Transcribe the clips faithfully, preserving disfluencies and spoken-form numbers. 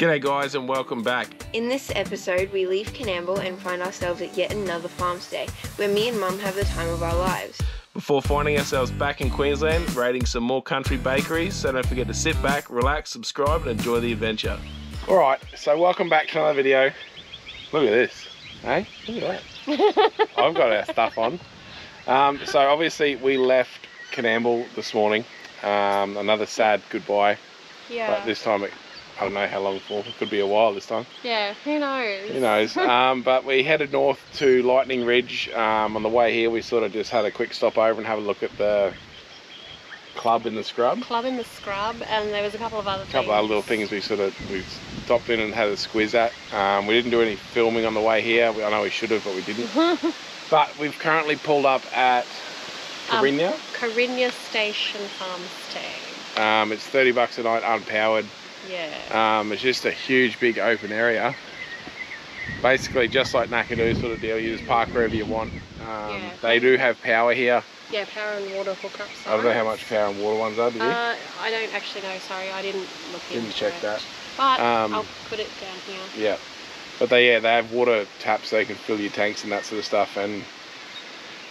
G'day guys and welcome back. In this episode we leave Coonamble and find ourselves at yet another farmstay where me and Mum have the time of our lives. Before finding ourselves back in Queensland, raiding some more country bakeries, so don't forget to sit back, relax, subscribe and enjoy the adventure. Alright, so welcome back to another video. Look at this, hey? Look at that. I've got our stuff on. Um, so obviously we left Coonamble this morning. Um, another sad goodbye. Yeah. But this time, it, I don't know how long for. It could be a while this time. Yeah, who knows? Who knows. um, but we headed north to Lightning Ridge. Um, on the way here, we sort of just had a quick stop over and have a look at the Club in the Scrub. Club in the Scrub, and there was a couple of other things. A couple of other little things we sort of we stopped in and had a squiz at. Um, we didn't do any filming on the way here. We, I know we should have, but we didn't. But we've currently pulled up at Carinya. Um, Carinya Station Farmstay. Um, it's thirty bucks a night, unpowered. Yeah. Um, it's just a huge, big open area. Basically, just like Nakadu sort of deal, you just park wherever you want. Um, yeah. They do have power here. Yeah, power and water hookups. I don't know how much power and water ones are, do you? Uh, I don't actually know, sorry. I didn't look into it. Didn't check that. But um, I'll put it down here. Yeah. But they, yeah, they have water taps so they can fill your tanks and that sort of stuff. And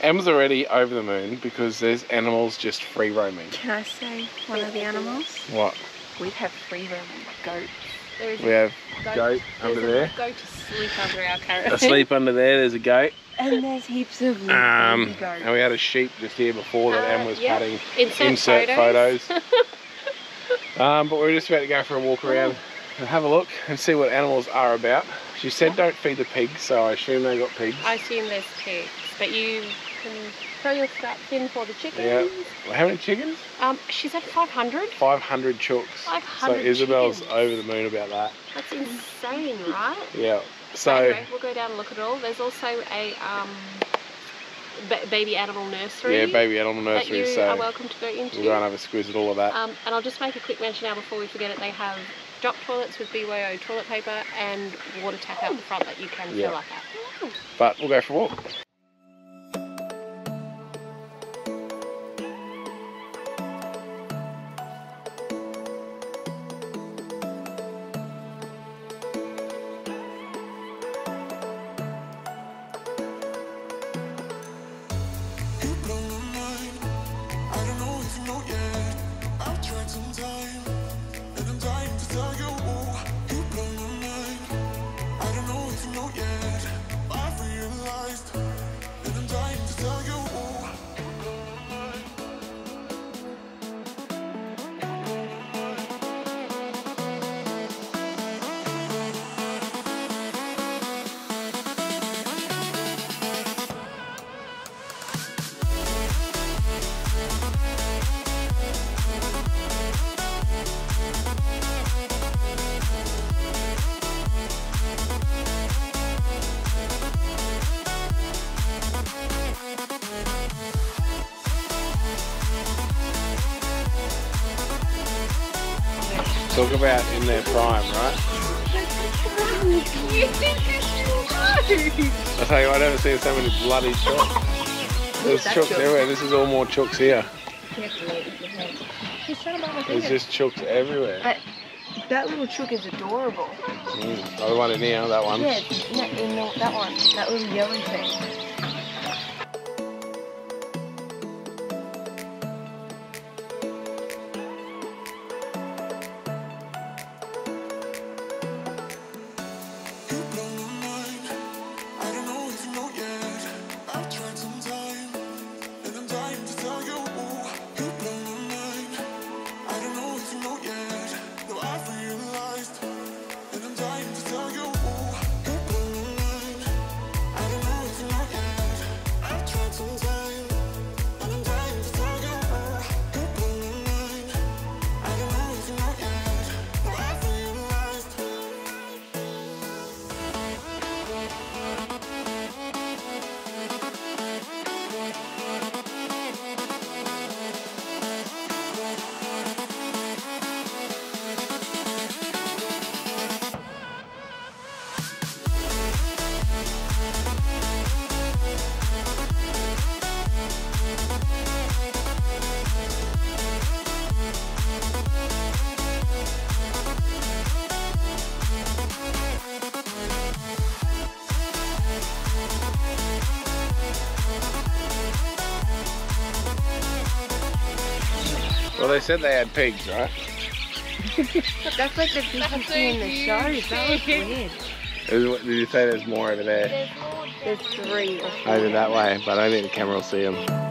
Em's already over the moon because there's animals just free roaming. Can I say one of the animals? What? We have free roaming goats. There's we have goat, goat under there. There's a goat asleep under our caravan. Asleep under there, there's a goat. And there's heaps of um, goats. And we had a sheep just here before that uh, Em was yep. patting. Insert, insert photos. photos. um, but we were just about to go for a walk around and have a look and see what animals are about. She said don't feed the pigs, so I assume they got pigs. I assume there's pigs, but you can throw your scraps in for the chickens. Yeah. Well, how many chickens? Um, she's at five hundred. five hundred chooks. five hundred so Isabel's chickens. Over the moon about that. That's insane, right? Yeah. So anyway, we'll go down and look at it all. There's also a um, ba baby animal nursery. Yeah, baby animal nursery. That you so are welcome to go into. We'll go and have a squiz at all of that. Um, and I'll just make a quick mention now before we forget it. They have drop toilets with B Y O toilet paper and water tap out the front that you can yeah. fill up at. But we'll go for a walk. Talk about in their prime, right? You think it's I tell you, I've never seen so many bloody chooks. There's chooks everywhere. This is all more chooks here. There's just chooks everywhere. But that little chook is adorable. Mm, the one in here, that one. Yeah, that, in the, that one. That little yellow thing. Well, they said they had pigs, right? That's like the pigs you see in the show. That was weird. Did you say there's more over there? There's more. There's three. Over that way, but I don't think the camera will see them.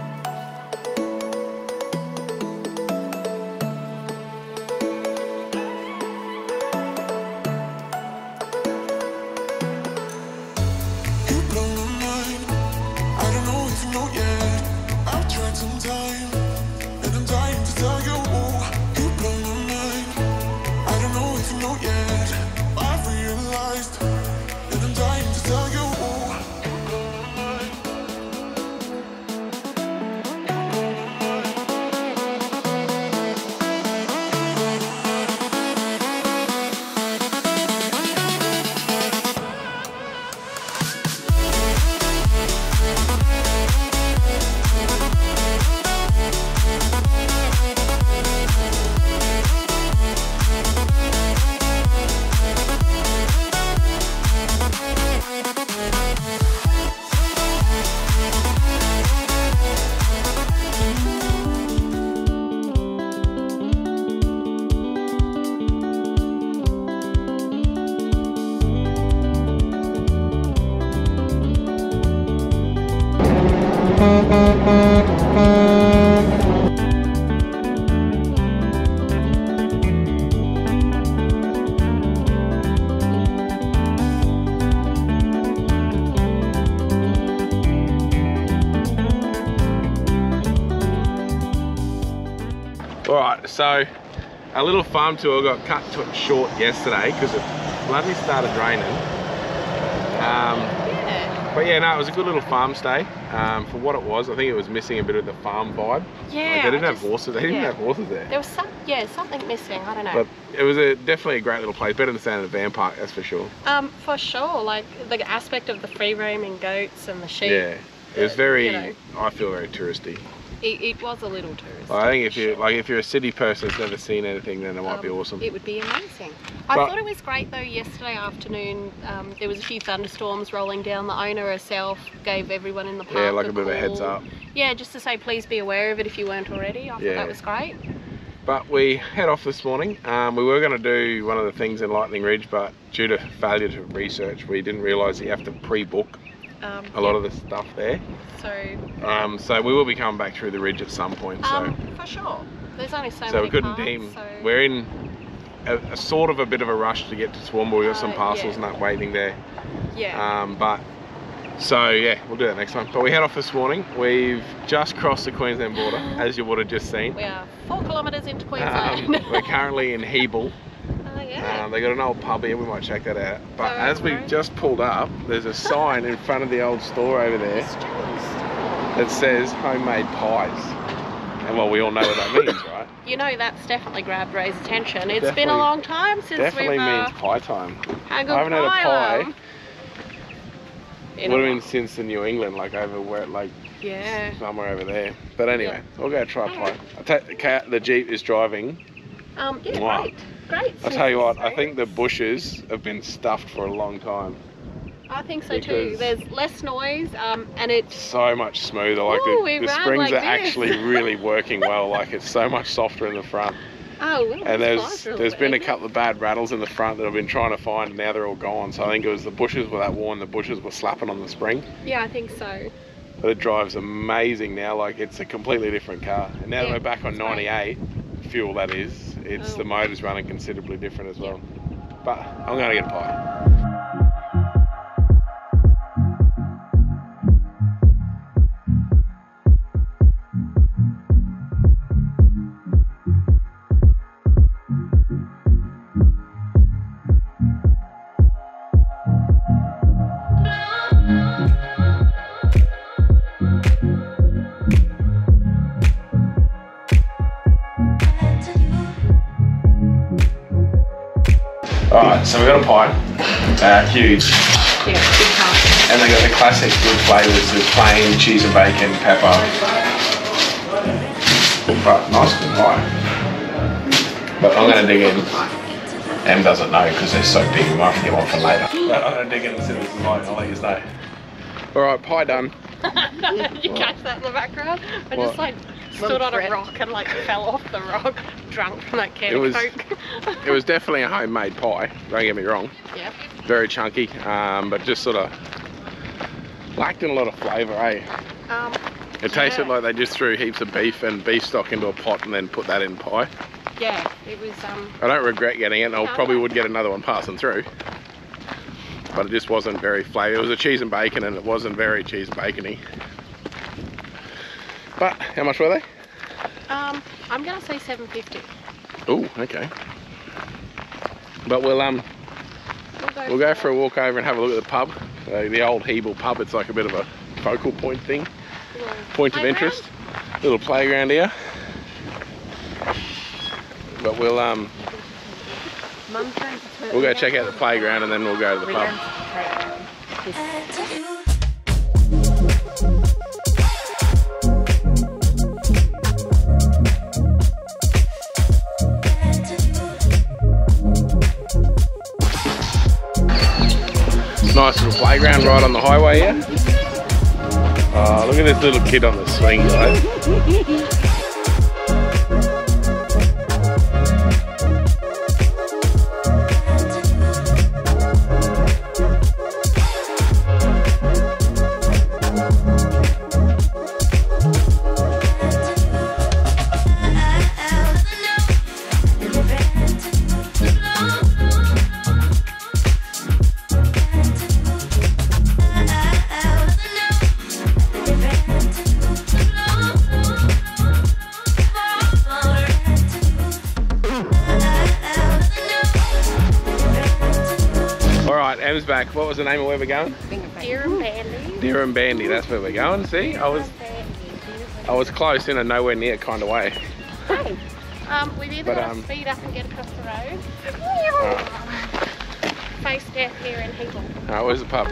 Alright, so our little farm tour got cut short yesterday because it bloody started raining. Um, yeah. But yeah, no, it was a good little farm stay um, for what it was. I think it was missing a bit of the farm vibe. Yeah. Like they didn't I have just, horses. They didn't yeah. have horses there. There was some, yeah, something missing. I don't know. But it was a, definitely a great little place. Better than staying at a van park, that's for sure. Um, for sure. Like the aspect of the free roaming goats and the sheep. Yeah. It was very. You know. I feel very touristy. It, it was a little touristy. I think if you like, if you're a city person that's never seen anything, then it might um, be awesome. It would be amazing. I but, thought it was great though. Yesterday afternoon, um, there was a few thunderstorms rolling down. The owner herself gave everyone in the park yeah, like a, a bit call. of a heads up. Yeah, just to say please be aware of it if you weren't already. I thought yeah. that was great. But we head off this morning. Um, we were going to do one of the things in Lightning Ridge, but due to failure to research, we didn't realise that you have to pre-book. Um, a lot yeah. of the stuff there. So um, so we will be coming back through the ridge at some point. So um, for sure. There's only so, so many we couldn't parts, deem. So... We're in a, a sort of a bit of a rush to get to Toowoomba. We've got uh, some parcels yeah. and that waiting there. Yeah. Um, but so yeah, we'll do that next time. But we head off this morning. We've just crossed the Queensland border, as you would have just seen. We are four kilometres into Queensland. Um, we're currently in Hebel. Yeah. Um, they got an old pub here, we might check that out. But oh, as we've just pulled up, there's a sign in front of the old store over there that says homemade pies. And well, we all know what that means, right? You know, that's definitely grabbed Ray's attention. It's definitely, been a long time since we've... Definitely uh, means pie time. I haven't had a pie. Um, Would have been since the New England, like over where, like yeah. somewhere over there. But anyway, yeah. we'll go try a pie. I take the cat, the Jeep is driving. Um, yeah, wow. Right. Great. I'll tell you what, I think the bushes have been stuffed for a long time. I think so too. There's less noise um, and it's... So much smoother. Like ooh, the, the springs like are this. actually really working well. Like it's so much softer in the front. Oh, well, and there's there's been a couple of bad rattles in the front that I've been trying to find and now they're all gone. So I think it was the bushes were that worn, the bushes were slapping on the spring. Yeah, I think so. But it drives amazing now. Like it's a completely different car. And now yeah, that we're back on ninety-eight, right. fuel that is. It's oh. the motor's running considerably different as well. Yep. But I'm going to get a pie. So we got a pie, uh, huge. Yeah, big pie. And they got the classic good flavours of plain cheese and bacon, pepper. But nice good pie. But I'm going to dig in. Em doesn't know because they're so big. We might have to get one for later. But I'm going to dig in and see what's in mine. I'll let you know. All right, pie done. Did you catch that in the background? I just like stood on breath. a rock and like fell off the rock, drunk from that can it of was, Coke. It was definitely a homemade pie, don't get me wrong. Yep. Very chunky, um, but just sort of lacked in a lot of flavour, eh? Um, it tasted yeah. like they just threw heaps of beef and beef stock into a pot and then put that in pie. Yeah, it was... Um, I don't regret getting it, and I no, probably would get another one passing through. But it just wasn't very flavoured. It was a cheese and bacon, and it wasn't very cheese and bacony. But how much were they? Um, I'm gonna say seven fifty. Oh, okay. But we'll um, we'll go, we'll go for a walk over and have a look at the pub, uh, the old Hebel pub. It's like a bit of a focal point thing, little point playground. of interest, little playground here. But we'll um, we'll go check out the playground and then we'll go to the pub. Nice little playground right on the highway here. Oh, look at this little kid on the swing, guys. Back. What was the name of where we're going? Dirranbandi. Dirranbandi, that's where we're going. See, I was I was close in a nowhere near kind of way. Hey, um, we've either got to speed up and get across the road. Right. Face down here in Hebel. Alright, where's the pub?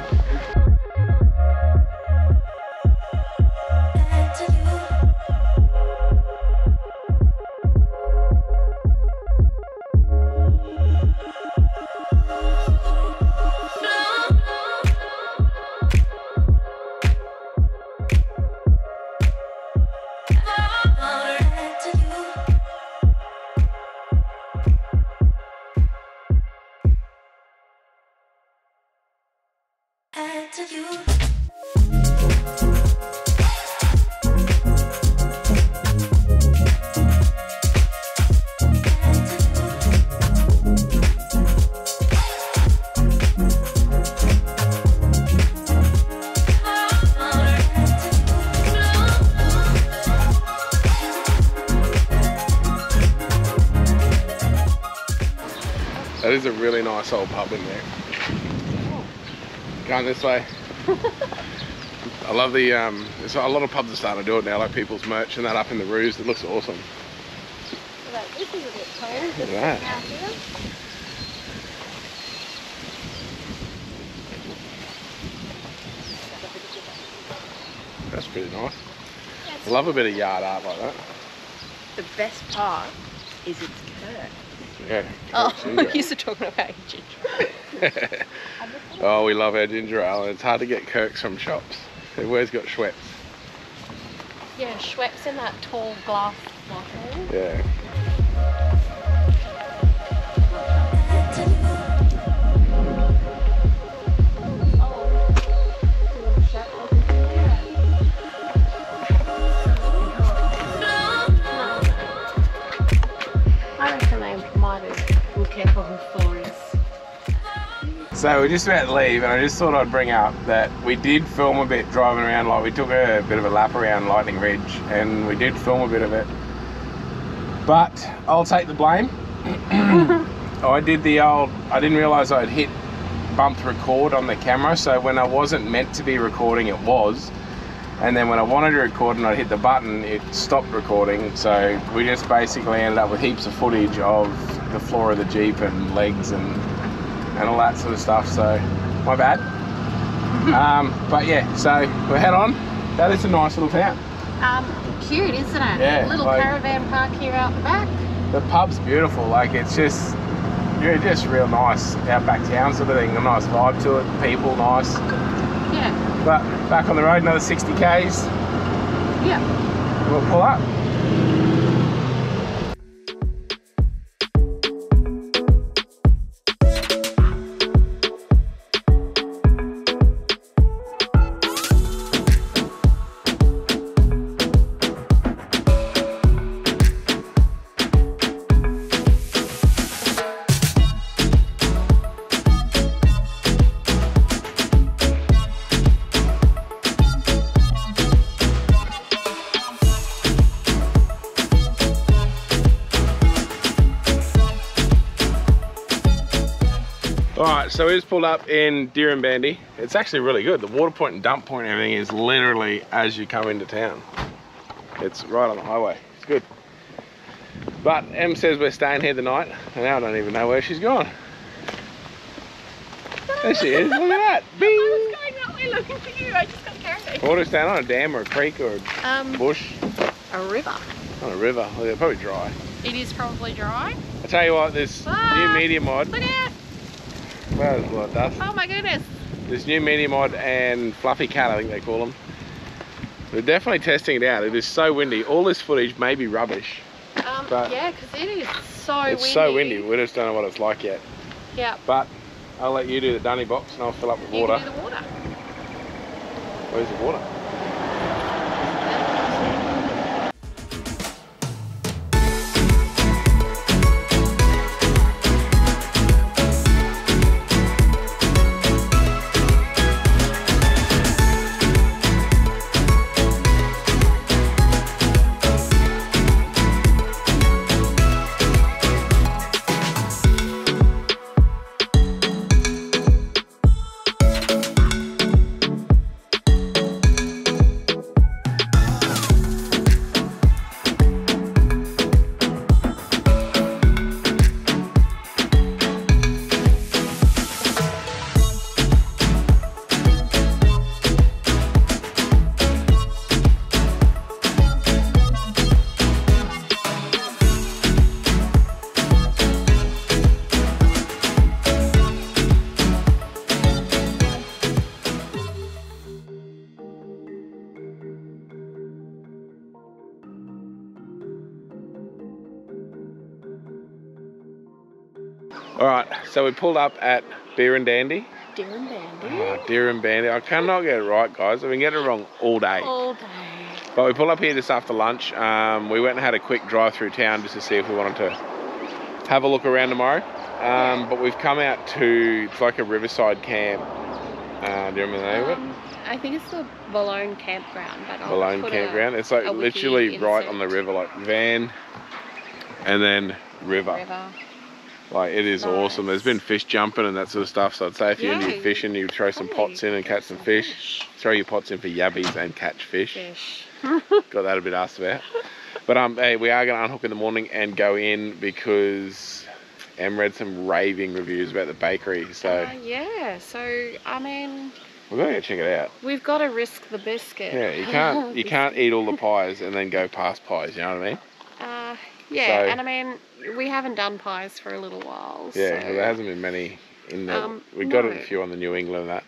That is a really nice old pub in there. Oh. Going this way. I love the, um, there's a lot of pubs are starting to do it now, like People's Merch and that up in the roofs. It looks awesome. Well, this is a bit cold. Look at that. That's pretty nice. That's I love a bit of yard art like that. The best part is its curve. Yeah, oh, we're used to talking about ginger ale. Oh, we love our ginger ale. It's hard to get Kirks from shops. They've always got Schweppes. Yeah, Schweppes in that tall glass bottle. Yeah. So we're just about to leave, and I just thought I'd bring up that we did film a bit driving around. Like we took a bit of a lap around Lightning Ridge, and we did film a bit of it. But I'll take the blame. I did the old. I didn't realise I had hit bumped record on the camera, so when I wasn't meant to be recording, it was. And then when I wanted to record and I hit the button, it stopped recording. So we just basically ended up with heaps of footage of the floor of the Jeep and legs and. and all that sort of stuff, so my bad. Um, but yeah, so we'll head on. That is a nice little town. Um, cute, isn't it? Yeah, a little like, caravan park here out the back. The pub's beautiful, like it's just, yeah, just real nice outback town sort of thing, a nice vibe to it, people nice. Yeah. But back on the road, another sixty Ks. Yeah. We'll pull up. All right, so we just pulled up in Dirranbandi. It's actually really good. The water point and dump point and everything is literally as you come into town. It's right on the highway. It's good. But Em says we're staying here the night, and now I don't even know where she's gone. There she is. Look at that. Bing. I was going that way looking for you. I just got carried. What are we staying on? A dam or a creek or a um, bush? A river. On a river. Well, they're probably dry. It is probably dry. I tell you what, this ah, new medium mod. Look out. Well, there's a lot of dust. Oh my goodness. This new medium mod and fluffy cat, I think they call them. We're definitely testing it out. It is so windy. All this footage may be rubbish. Um, but yeah, because it is so it's windy. It's so windy. We just don't know what it's like yet. Yeah. But I'll let you do the dunny box and I'll fill up with you water. Can do the water. Where's the water? Alright, so we pulled up at Dirranbandi. Dirranbandi. Oh, Dirranbandi. I cannot get it right, guys. I've been getting it wrong all day. All day. But we pulled up here just after lunch. Um, we went and had a quick drive through town just to see if we wanted to have a look around tomorrow. Um, yeah. But we've come out to, it's like a riverside camp. Uh, do you remember the name um, of it? I think it's the Balonne Campground. But I'll Balonne Campground. A, it's like literally right on the river, like van and then river. River. Like, it is nice. Awesome. There's been fish jumping and that sort of stuff. So I'd say if you're into fishing, you throw some pots in and catch some fish. Throw your pots in for yabbies and catch fish. fish. Got that a bit asked about. But um, hey, we are going to unhook in the morning and go in because Em read some raving reviews about the bakery. So uh, yeah, so I mean, we're going to go check it out. We've got to risk the biscuit. Yeah, you can't you can't eat all the pies and then go past pies. You know what I mean? Uh, yeah, so, and I mean, we haven't done pies for a little while. Yeah, so there hasn't been many in the um, we got no. a few on the New England and that.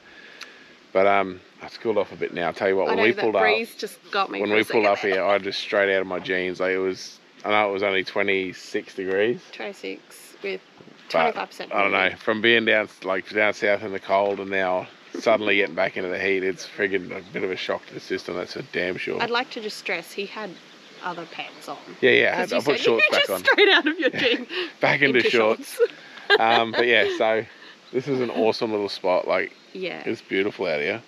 But um I've cooled off a bit now. I'll tell you what, I when know, we pulled breeze up just got me when we pulled up here, I just straight out of my jeans. Like it was I know it was only twenty six degrees. Twenty six with twenty five percent. I don't know. From being down like down south in the cold and now suddenly getting back into the heat, it's friggin' a bit of a shock to the system, that's for damn sure. I'd like to just stress he had other pants on. Yeah, yeah, I put shorts back on. Straight out of your jeans. Back into, into shorts. shorts. um, but yeah, so this is an awesome little spot. Like, yeah, it's beautiful out here.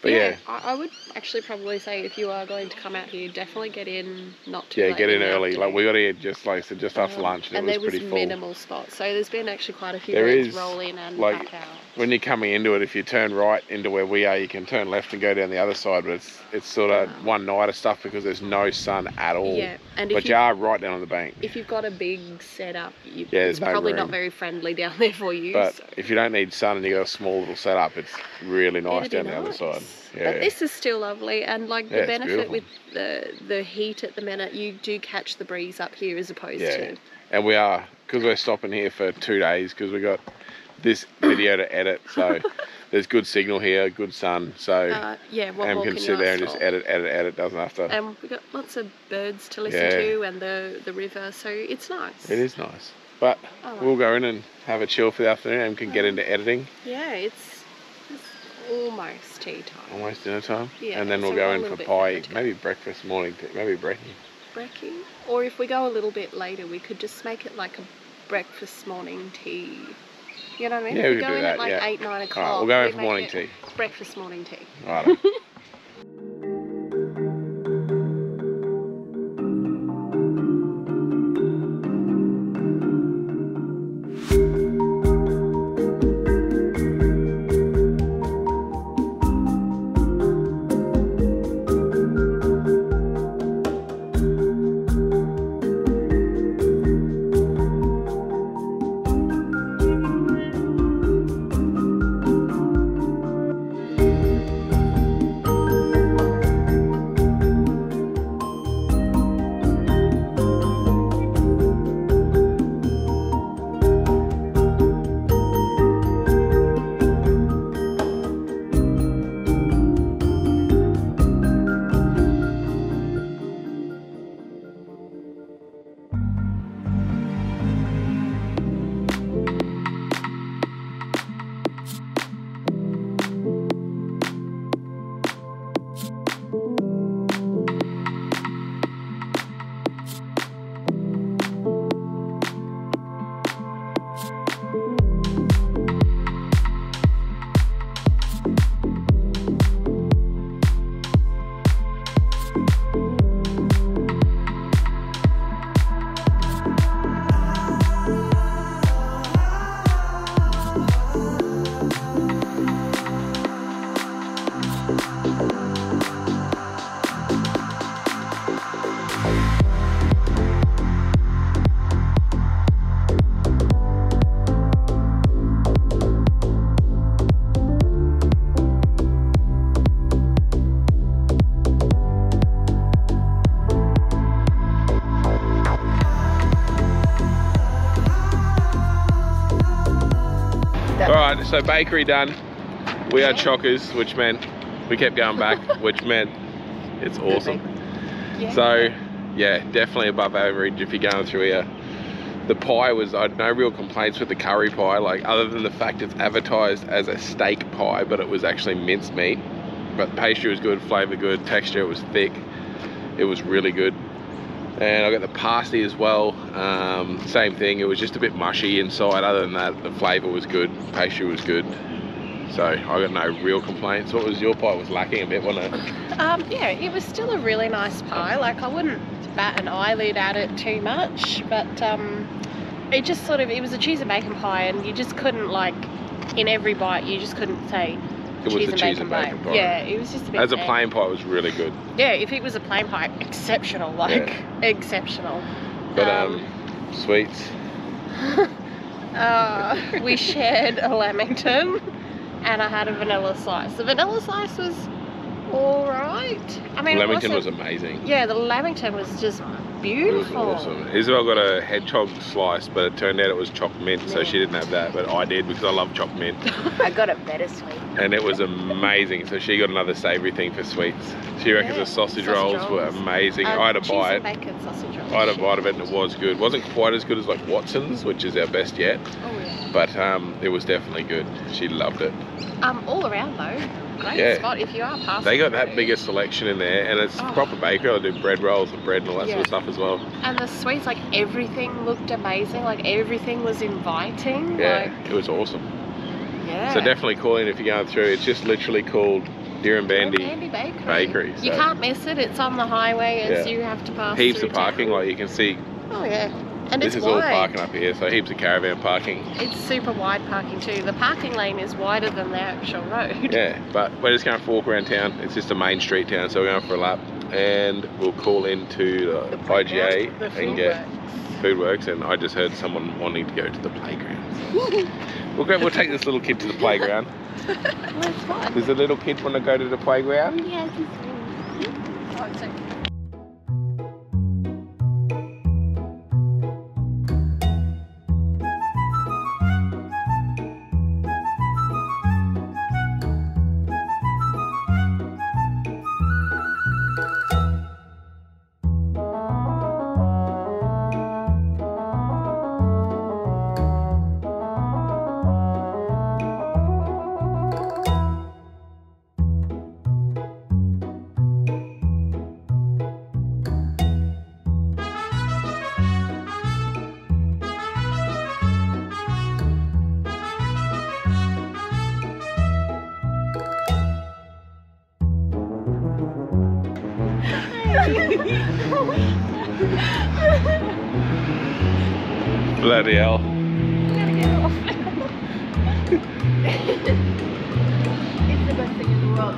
But yeah, yeah. I, I would actually probably say if you are going to come out here, definitely get in. Not too. Yeah, late get in early. Afternoon. Like we got here just like so just um, after lunch, and, and it was, was pretty full. And there was minimal spots, so there's been actually quite a few. There is roll in and like back out. When you're coming into it, if you turn right into where we are, you can turn left and go down the other side. But it's it's sort of wow. one night of stuff because there's no sun at all. Yeah, and if but you, you are right down on the bank. If you've got a big setup, you, yeah, it's no probably room. Not very friendly down there for you. But so. If you don't need sun and you got a small little setup, it's really nice down nice. The other side. Yeah. But this is still lovely, and like yeah, the benefit with the the heat at the minute, you do catch the breeze up here as opposed yeah. to. And we are because we're stopping here for two days because we got this video to edit. So there's good signal here, good sun. So uh, yeah, what and more can, can sit there and just edit, edit, edit. Doesn't have to. And we got lots of birds to listen yeah. to, and the the river. So it's nice. It is nice, but oh. we'll go in and have a chill for the afternoon, and can oh. get into editing. Yeah, it's. Almost tea time. Almost dinner time. Yeah. And then we'll so go in for pie, maybe breakfast, morning, maybe brekkie. Brekkie. Or if we go a little bit later, we could just make it like a breakfast, morning tea. You know what I mean? Yeah, we, we could do that. We go in at like yeah. eight, nine o'clock. All right, we'll go in for morning tea. Breakfast, morning tea. Right. right, so bakery done. We had chockers, which meant we kept going back, which meant it's awesome. Yeah. So yeah, definitely above average if you're going through here. The pie was, I had no real complaints with the curry pie, like other than the fact it's advertised as a steak pie, but it was actually minced meat. But the pastry was good, flavour good, texture was thick. It was really good. And I got the pasty as well. Um, same thing, it was just a bit mushy inside. Other than that, the flavour was good, pastry was good. So I got no real complaints. What was your pie? It was lacking a bit, wasn't it? Um, yeah, it was still a really nice pie. Like I wouldn't bat an eyelid at it too much, but um, it just sort of, it was a cheese and bacon pie, and you just couldn't, like, in every bite, you just couldn't say it was cheese, the and, cheese bacon and bacon pie. pie. Yeah, it was just a bit. As a bad. plain pie, it was really good. Yeah, if it was a plain pie, exceptional, like, yeah. exceptional. But um, um sweets. uh, we shared a lamington. And I had a vanilla slice. The vanilla slice was all right. I mean, lamington was amazing. Yeah, the lamington was just beautiful. It was awesome. Isabel got a hedgehog slice, but it turned out it was choc mint, yeah. so she didn't have that, but I did because I love choc mint. I got a better sweet. And it was amazing. So she got another savoury thing for sweets. She yeah. reckons the sausage, sausage rolls, rolls were amazing. Um, I had a bite. Bacon, sausage rolls. I had a bite of it, and it was good. It wasn't quite as good as like Watson's, which is our best yet. Oh yeah. But um, it was definitely good. She loved it. Um, all around though, great yeah. spot if you are passing. They got that through. bigger selection in there, and it's oh. proper bakery. They do bread rolls and bread and all that yeah. sort of stuff as well. And the sweets, like everything looked amazing. Like everything was inviting. Yeah, like... it was awesome. Yeah. So definitely call in if you're going through. It's just literally called Dirranbandi Dirranbandi Bakery. Bakery so. You can't miss it. It's on the highway, as yeah. you have to pass. Heaps of parking, town. like you can see. Oh yeah. And this it's is wide. all parking up here, so heaps of caravan parking. It's super wide parking too. The parking lane is wider than the actual road. Yeah, but we're just going for a walk around town. It's just a main street town, so we're going for a lap. And we'll call into the, the I G A the and get Foodworks. And I just heard someone wanting to go to the playground. we'll, go, we'll take this little kid to the playground. That's fun. Does the little kid want to go to the playground? Yes. Oh, it's okay. Bloody hell. I'm gonna get off now. It's the best thing in the world.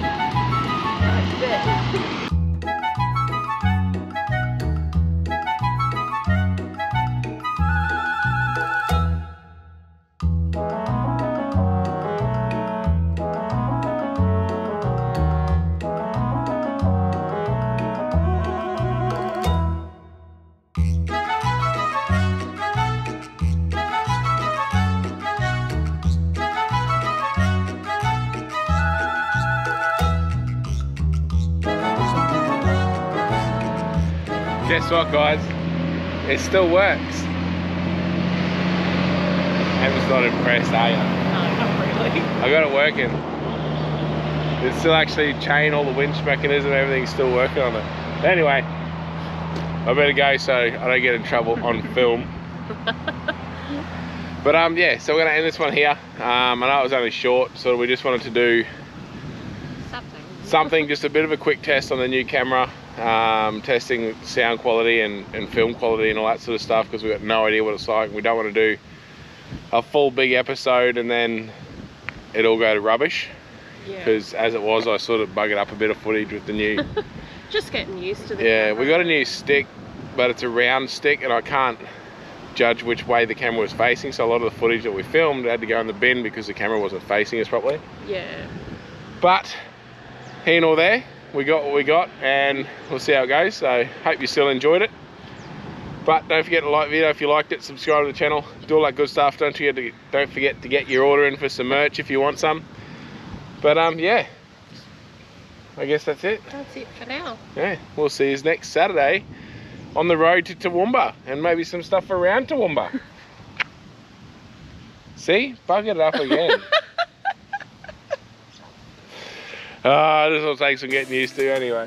That's it. Guess what, guys? It still works. I was not impressed, are you? No, not really. I got it working. It's still actually chain, all the winch mechanism, everything's still working on it. But anyway, I better go so I don't get in trouble on film. But um, yeah, so we're gonna end this one here. Um, I know it was only short, so we just wanted to do something, something just a bit of a quick test on the new camera. Um, testing sound quality and, and film quality and all that sort of stuff, because we've got no idea what it's like. We don't want to do a full big episode and then it all go to rubbish, because yeah. as it was, I sort of buggered up a bit of footage with the new just getting used to the yeah camera. We got a new stick, but it's a round stick and I can't judge which way the camera was facing, so a lot of the footage that we filmed had to go in the bin because the camera wasn't facing us properly. Yeah, but here nor there, we got what we got, and we'll see how it goes. So hope you still enjoyed it. But don't forget to like the video if you liked it, subscribe to the channel, do all that good stuff. Don't forget to, don't forget to get your order in for some merch if you want some. But um, yeah, I guess that's it. That's it for now. Yeah, we'll see you next Saturday on the road to Toowoomba and maybe some stuff around Toowoomba. See, bug it up again. Ah, oh, this will take some getting used to anyway.